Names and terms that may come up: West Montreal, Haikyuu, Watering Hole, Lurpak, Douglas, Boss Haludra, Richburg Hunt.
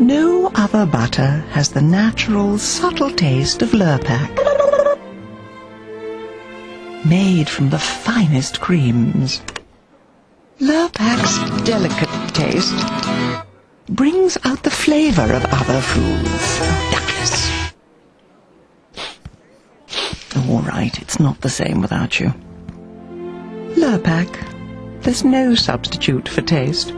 No other butter has the natural, subtle taste of Lurpak. Made from the finest creams, Lurpak's delicate taste brings out the flavor of other foods. Douglas. All right, it's not the same without you. Lurpak, there's no substitute for taste.